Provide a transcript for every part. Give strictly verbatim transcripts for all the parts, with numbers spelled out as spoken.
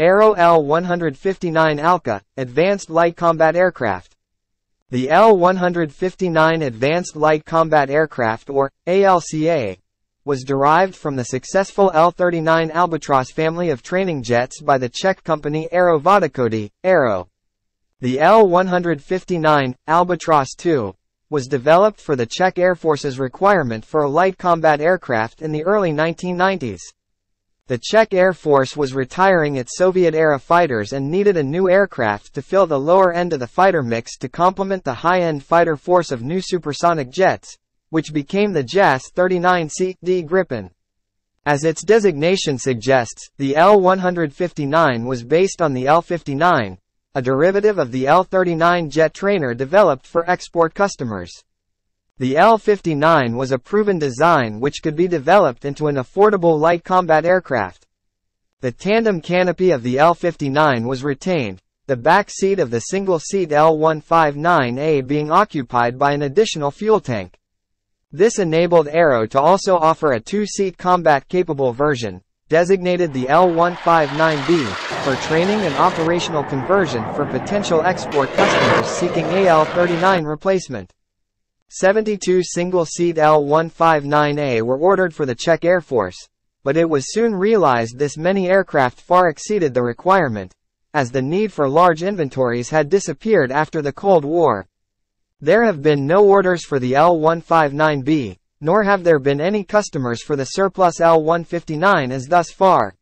Aero L one fifty-nine ALCA, Advanced Light Combat Aircraft. The L one fifty-nine Advanced Light Combat Aircraft, or ALCA, was derived from the successful L thirty-nine Albatross family of training jets by the Czech company Aero Vodochody, Aero. The L one fifty-nine, Albatross two, was developed for the Czech Air Force's requirement for a light combat aircraft in the early nineteen nineties. The Czech Air Force was retiring its Soviet-era fighters and needed a new aircraft to fill the lower end of the fighter mix to complement the high-end fighter force of new supersonic jets, which became the J A S thirty-nine C D Gripen. As its designation suggests, the L one fifty-nine was based on the L fifty-nine, a derivative of the L thirty-nine jet trainer developed for export customers. The L fifty-nine was a proven design which could be developed into an affordable light combat aircraft. The tandem canopy of the L fifty-nine was retained, the back seat of the single-seat L one fifty-nine A being occupied by an additional fuel tank. This enabled Aero to also offer a two-seat combat-capable version, designated the L one fifty-nine B, for training and operational conversion for potential export customers seeking A L thirty-nine replacement. seventy-two single-seat L one fifty-nine A were ordered for the Czech Air Force, but it was soon realized this many aircraft far exceeded the requirement, as the need for large inventories had disappeared after the Cold War. There have been no orders for the L one fifty-nine B, nor have there been any customers for the surplus L one fifty-nine as thus far.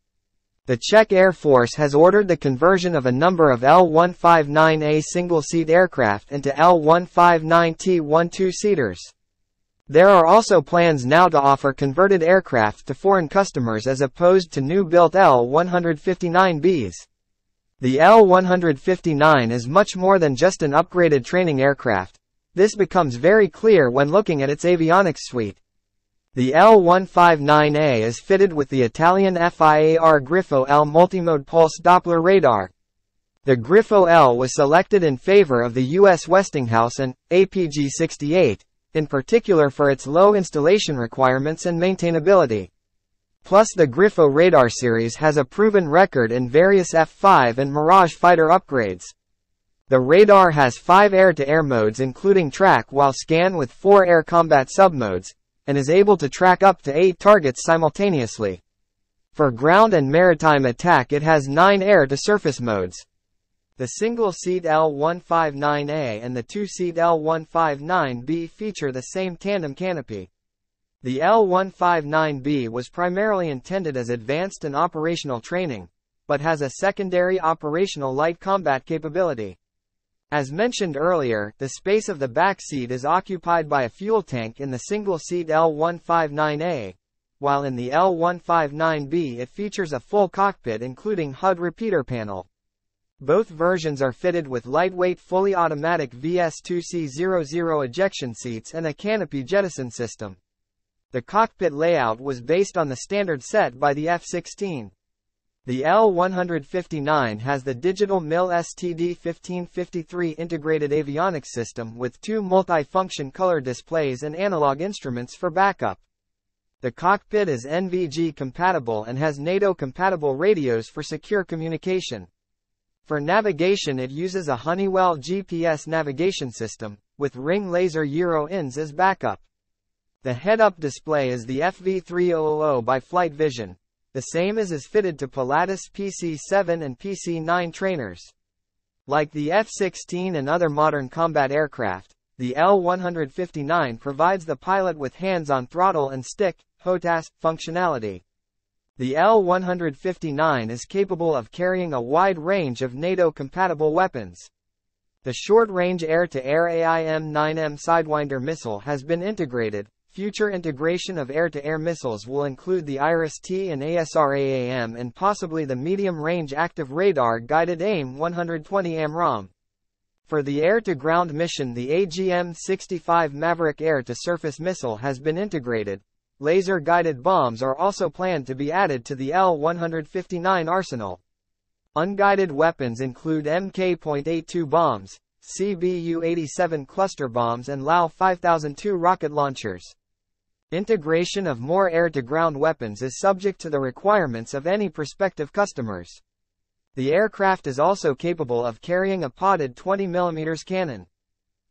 The Czech Air Force has ordered the conversion of a number of L one fifty-nine A single-seat aircraft into L one fifty-nine T one two-seaters. There are also plans now to offer converted aircraft to foreign customers as opposed to new-built L one fifty-nine Bs. The L one fifty-nine is much more than just an upgraded training aircraft. This becomes very clear when looking at its avionics suite. The L one fifty-nine A is fitted with the Italian F I A R Grifo-L multimode pulse Doppler radar. The Grifo-L was selected in favor of the U S Westinghouse and A P G sixty-eight, in particular for its low installation requirements and maintainability. Plus, the Grifo radar series has a proven record in various F five and Mirage fighter upgrades. The radar has five air-to-air modes including track while scan with four air combat submodes, and is able to track up to eight targets simultaneously. For ground and maritime attack it has nine air-to-surface modes. The single-seat L one fifty-nine A and the two-seat L one fifty-nine B feature the same tandem canopy. The L one fifty-nine B was primarily intended as advanced and operational training, but has a secondary operational light combat capability. As mentioned earlier, the space of the back seat is occupied by a fuel tank in the single-seat L one fifty-nine A, while in the L one fifty-nine B it features a full cockpit including H U D repeater panel. Both versions are fitted with lightweight fully automatic V S two C zero zero ejection seats and a canopy jettison system. The cockpit layout was based on the standard set by the F sixteen. The L one fifty-nine has the digital M I L S T D fifteen fifty-three integrated avionics system with two multi-function color displays and analog instruments for backup. The cockpit is N V G compatible and has NATO-compatible radios for secure communication. For navigation it uses a Honeywell G P S navigation system, with ring laser Euro-INS as backup. The head-up display is the F V three hundred by Flight Vision. The same as is fitted to Pilatus P C seven and P C nine trainers. Like the F sixteen and other modern combat aircraft, the L one fifty-nine provides the pilot with hands-on throttle and stick, HOTAS, functionality. The L one fifty-nine is capable of carrying a wide range of NATO-compatible weapons. The short-range air-to-air A I M nine M Sidewinder missile has been integrated. Future integration of air-to-air missiles will include the Iris T and ASRAAM and possibly the medium-range active radar-guided AIM one twenty AMRAAM. For the air-to-ground mission, the A G M sixty-five Maverick air-to-surface missile has been integrated. Laser-guided bombs are also planned to be added to the L one fifty-nine arsenal. Unguided weapons include M K point eighty-two bombs, C B U eighty-seven cluster bombs and L A O five thousand two rocket launchers. Integration of more air-to-ground weapons is subject to the requirements of any prospective customers. The aircraft is also capable of carrying a podded twenty millimeter cannon.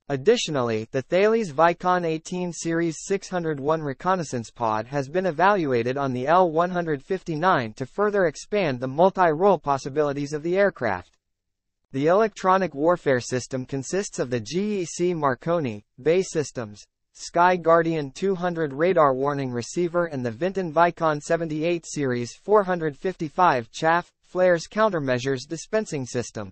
Additionally, the Thales Vicon eighteen Series six oh one reconnaissance pod has been evaluated on the L one fifty-nine to further expand the multi-role possibilities of the aircraft. The electronic warfare system consists of the G E C Marconi, B A E Systems, Sky Guardian two hundred radar warning receiver and the Vinten Vicon seventy-eight Series four fifty-five chaff, flares countermeasures dispensing system.